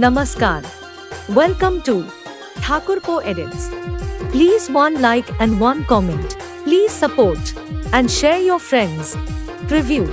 नमस्कार, welcome to Thakurpo edits. Please 1 like and 1 comment. Please support and share your friends. Review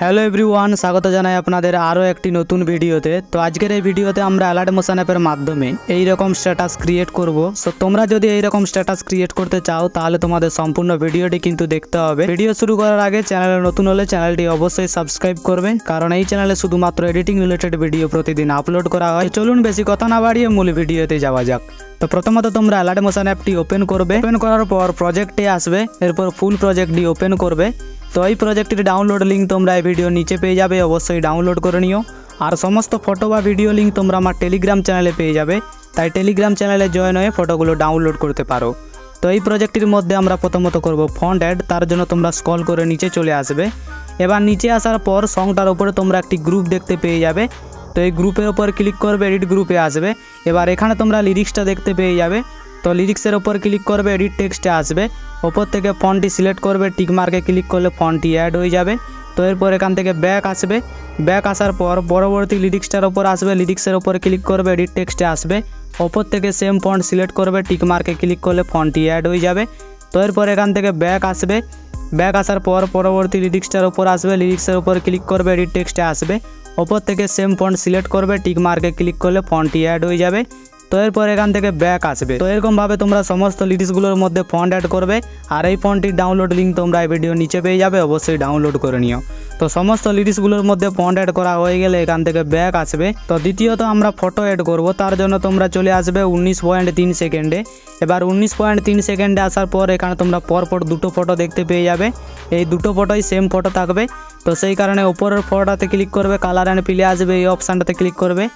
hello everyone, स्वागत जानाई आपनादेर आरो एकटी नतून भिडियोते। तो आजकेर एई भिडियोते आमरा अलर्ट मोशन एपेर माध्यमे एई रकम स्टैटास क्रिएट करबो। सो तोमरा जोदि एई रकम स्टैटास क्रिएट करते चाओ ताहले तोमादेर सम्पूर्ण भिडियोटी किन्तु देखते होबे। भिडियो शुरू करार आगे चैनेले नतून होले चैनलटी अवश्यई सबस्क्राइब करबेन, कारण एई चैनेले शुधुमात्र एडिटिंग रिलेटेड भिडियो प्रतिदिन आपलोड करा हय। चलुन बेशी कथा ना बाड़िये मूल भिडियोते जावा जाक। तो प्रथमत तुम्हारा अलर्ट मोशन एप्टी ओपेन करबे। ओपेन करार पर प्रोजेक्टे आसबे, एरपर फुल प्रोजेक्टटी ओपेन करबे। तो ये प्रोजेक्टर डाउनलोड लिंक तुम्हारा भिडियो नीचे पे जाबे, अवश्य डाउनलोड कर नियो। और समस्त फोटो व भिडियो लिंक तुम्हारा आमार टेलिग्राम चैनले पे जाबे, ताई टेलिग्राम चैनले जॉइन होए फोटोगुलो डाउनलोड करते पारो। तो ये प्रोजेक्टर मध्य आमरा प्रथमत करब फन्ट ऐड। तार जन्य तुम्हारा स्क्रल करे नीचे चले आसबे। एबार नीचे आसार पर संगटार ऊपर तुम्हारा एक ग्रुप देखते पे जाबे। तो ये ग्रुपेर ऊपर क्लिक करबे, एडिट ग्रुपे आसबे। एबार एखाने तुम्हारा लिरिक्सटा देखते पे जाबे। तो लिरिक्सर ऊपर क्लिक करबे, एडिट टेक्सटे आसबे। ऊपर थेके फन्टटी सिलेक्ट करबे, टिक मार्के क्लिक करले फन्टटी ऐड हो जाबे। तो एरपर एखान थेके बैक आसबे। बैक आसार पर परवर्ती लिरिक्सटार ऊपर आसबे, लिरिक्सर ऊपर क्लिक करबे, एडिट टेक्सटे आसबे। ऊपर थेके सेम फन्ट सिलेक्ट करबे, टिक मार्के क्लिक करले फन्टटी ऐड हो जाबे। तो एरपर एखान थेके बैक आसबे। बैक आसार पर परवर्ती लिरिक्सटार ऊपर आसबे, लिरिक्सर ऊपर क्लिक करबे, एडिट टेक्सटे आसबे। ऊपर थेके सेम फन्ट सिलेक्ट करबे, टिक मार्के क्लिक करले फन्टटी ऐड हो जाबे। तो एरपर एखान थेके बैक आसबे। तो एरकम भावे तुम्हारा समस्त लिरिक्सगुलोर मध्य फन्ट ऐड करबे। और ये फन्टटी डाउनलोड लिंक तुम्हारा भिडियो नीचे पे जाबे, अवश्य डाउनलोड करे नियो। तो समस्त लिरिक्सगुलोर मध्य फन्ट ऐड करा हो गेले एखान थेके बैक आसबे। तो द्वितीयत आमरा फटो ऐड करब। तार जन्य तुम्हारा चले आसबे 19.3 सेकेंडे। एबार 19.3 सेकेंडे आसार पर एखाने तुम्हारा परपर दुटो फटो देखते पे जाबे। एई दुटो फटोई सेम फटो थाकबे। तो सेई कारणे ऊपरेर फटोटाते क्लिक करबे, कलर एंड प्ले आसबे, एई अपशनटाते क्लिक करबे।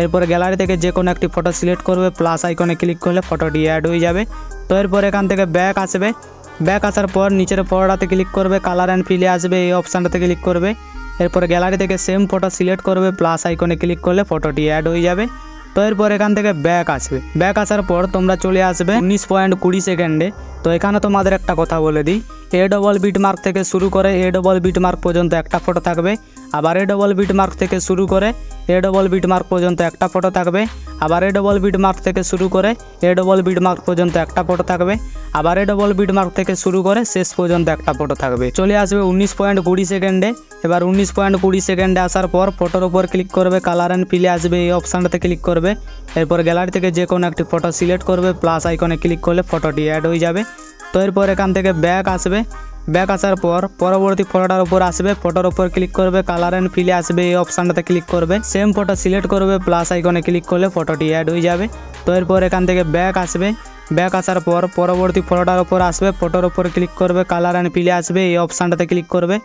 एरपर ग्यालारि थेके जे कोनो एकटी फटो सिलेक्ट करबे, प्लस आइकने क्लिक करले फटोटी ऐड हो जाबे। तो एरपर एखान थेके बैक आसबे। बैक आसार पर नीचेर फटोटाते क्लिक करबे, कलर एंड फिले आसबे, एई अपशनटाते क्लिक करबे। एरपर ग्यालारि थेके सेम फटो सिलेक्ट करबे, प्लस आइकने क्लिक करले फटोटी ऐड हो जाबे। तो एरपर एखान थेके बैक आसबे। बैक आसार पर तोमरा चले आसबे 19.20 सेकेंडे। तो एखाने तोमादेर एकटा कथा बोले दिई, ए डबल बीट मार्क थेके शुरू करे ए डबल बीट मार्क पर्यन्त एकटा फटो थाकबे। आबार ए डबल बीट मार्क थेके शुरू करे ए डबल बीट मार्क पर्यन्त एकटा फटो थाकबे। आबार ए डबल बीट मार्क थेके शुरू करे ए डबल बीट मार्क पर्यन्त एकटा फटो थाकबे। आबार ए डबल बीट मार्क थेके शुरू करे शेष पर्यन्त एकटा फटो थाकबे। चले आसबे 19.20 सेकेंडे। एबार 19.20 सेकेंडे आसार पर फटोर ऊपर क्लिक करबे, कलर एंड फिले आसबे, एई अपशनटाते क्लिक करबे। एरपर ग्यालारि थेके जे कोनो एकटी फटो सिलेक्ट करबे, प्लस आइकने क्लिक करले फटोटी ऐड हो जाबे। तो एरपर एखान थेके बैक आसबे। बैक आसार पर परवर्ती फटोटार ऊपर आसबे, फटोर ऊपर क्लिक करबे, कलर एंड फिले आसबे, एई अपशनटाते क्लिक करबे। सेम फटो सिलेक्ट करबे, प्लस आइकने क्लिक करले फटोटी ऐड हो जाबे। तो एरपर एखान थेके बैक आसबे। बैक आसार पर परवर्ती फटोटार ऊपर आसबे, फटोर ऊपर क्लिक करबे, कलर एंड फिले आसबे, एई अपशनटाते क्लिक करबे।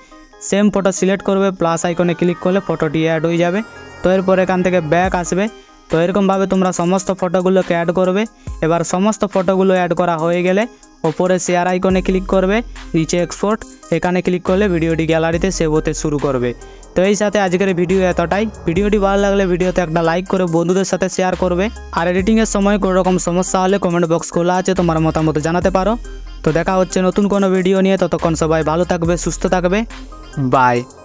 सेम फटो सिलेक्ट करबे, प्लस आइकने क्लिक करले फटोटी ऐड हो जाबे। तो एरपर एखान थेके बैक आसबे। तो एरकम भावे तुम्हारा समस्त फटोगुलोके ऐड करबे। एबार समस्त फटोगुलो ऐड करा हये गेले ओपरे शेयर आइकने क्लिक करबे, नीचे एक्सपोर्ट एखाने क्लिक करले भिडियोटी ग्यालारिते सेव होते शुरू करबे। तो एई साथे आजकेर भिडियो एतटाई। भिडियोटी भालो लागले भिडियोते एकटा लाइक करे बंधुदेर साथे शेयर करबे। आर एडिटिंगेर समय कोनो रकम समस्या होले कमेंट बक्स खोला आछे, तोमार मतामत जानाते पारो। तो देखा होच्छे नतुन कोनो भिडियो निये, ततक्षण सबाई भालो थाकबे, सुस्थ थाकबे। बाय।